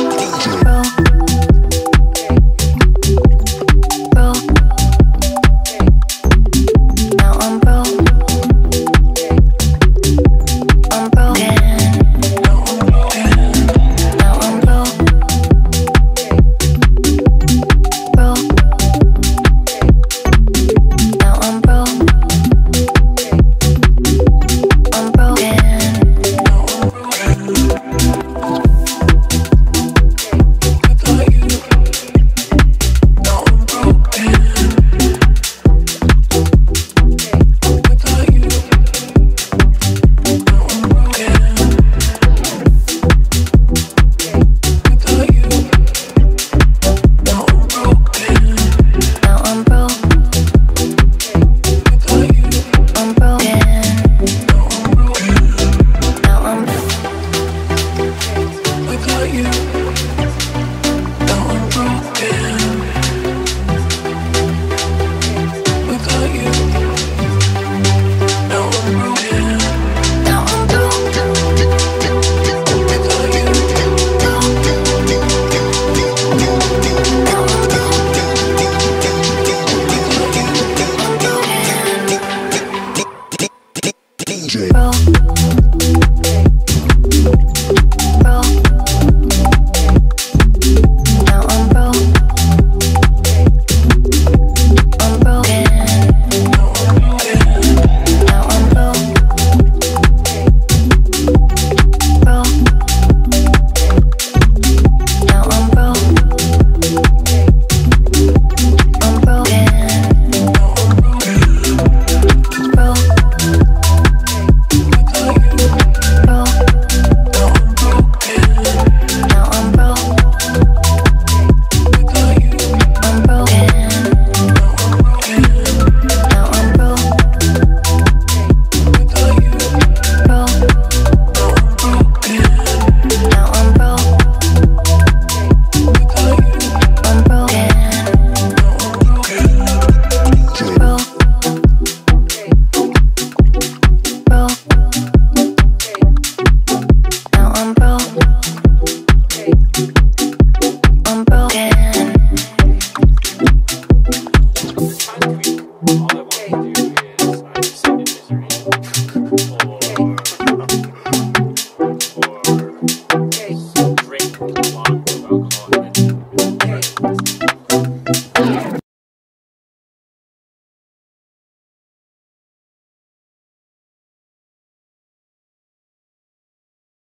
DJ.